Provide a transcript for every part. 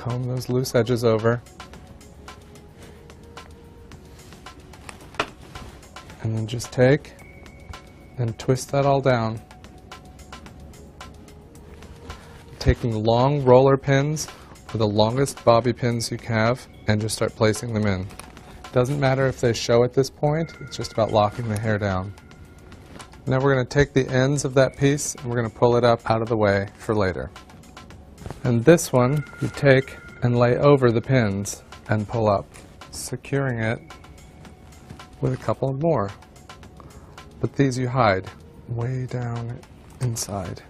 comb those loose edges over. And then just take and twist that all down. Taking long roller pins or the longest bobby pins you have and just start placing them in. Doesn't matter if they show at this point, it's just about locking the hair down. Now we're going to take the ends of that piece and we're going to pull it up out of the way for later. And this one you take and lay over the pins and pull up, securing it with a couple more. But these you hide way down inside.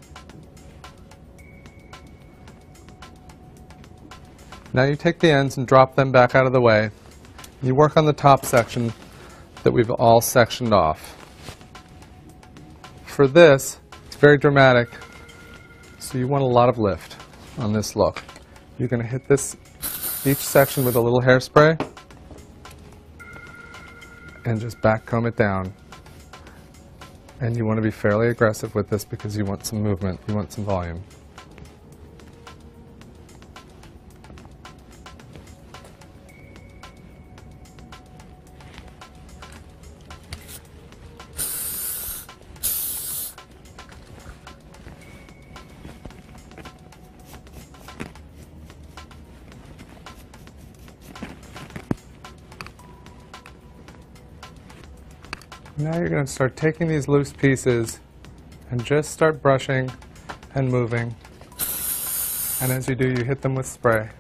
Now you take the ends and drop them back out of the way. You work on the top section that we've all sectioned off. For this, it's very dramatic, so you want a lot of lift on this look. You're going to hit this each section with a little hairspray and just back comb it down. And you want to be fairly aggressive with this because you want some movement, you want some volume. Now you're going to start taking these loose pieces and just start brushing and moving. And as you do, you hit them with spray.